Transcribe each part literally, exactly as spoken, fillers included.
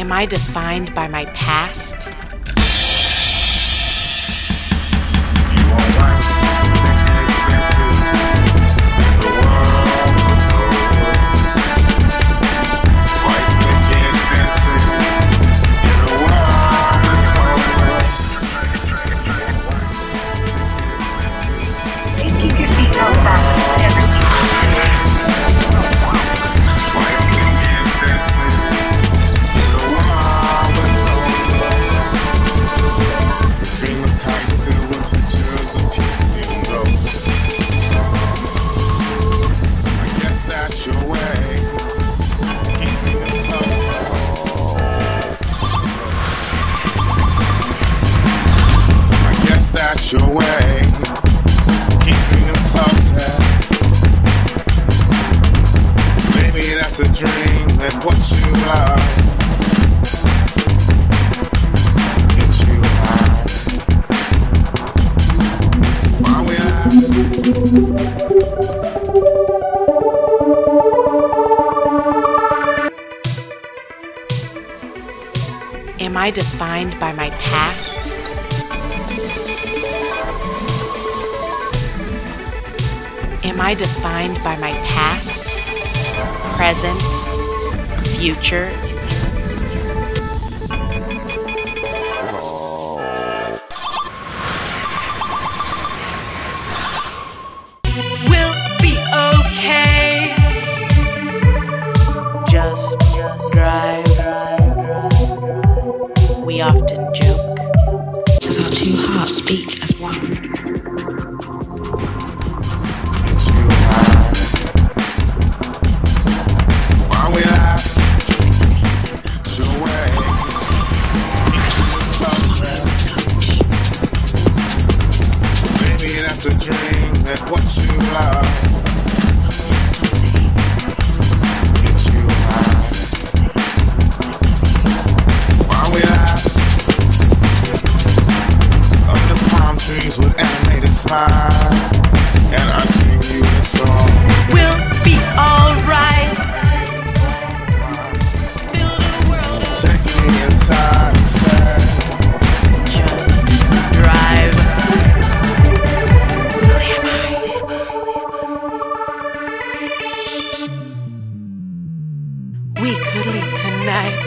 Am I defined by my past? Your way, keep bringing them closer. Maybe that's a dream, that what you love gets you high. Why we laugh? Am I defined by my past? Am I defined by my past, present, future? We'll be okay. Just drive. We often joke, as our two hearts beat as one. It's a dream that what you love gets you high. While we laugh, under the palm trees with animated smiles, and I sing you a song. We'll be alright. Build a world. Take me inside and say, just drive. We could leave tonight,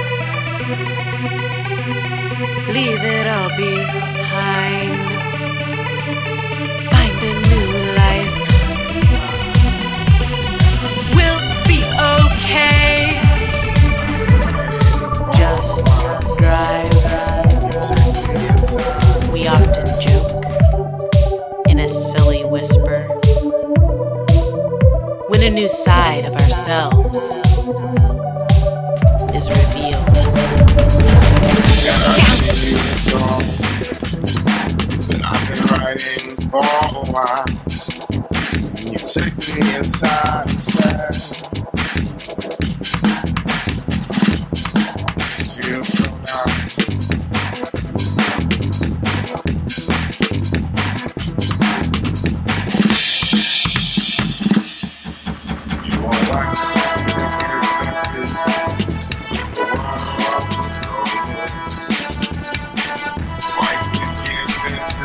leave it all behind, find a new life. We'll be okay, just drive. We often joke in a silly whisper, when a new side of ourselves is revealed. Yeah, I can give you a song that I've been writing for a while. And you take me inside and say, feel so nice. You are like making it fancy.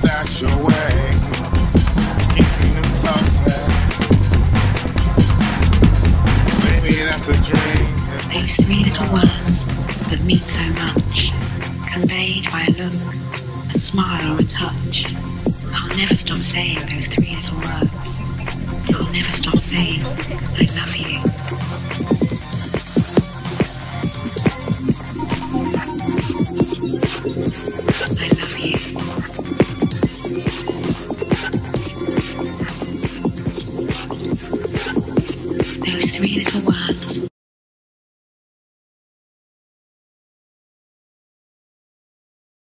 That's your way, keeping them closer. Maybe that's a dream. Takes three little words that mean so much, conveyed by a look, a smile, or a touch. I'll never stop saying those three little words. I'll never stop saying, I love you. those three little words.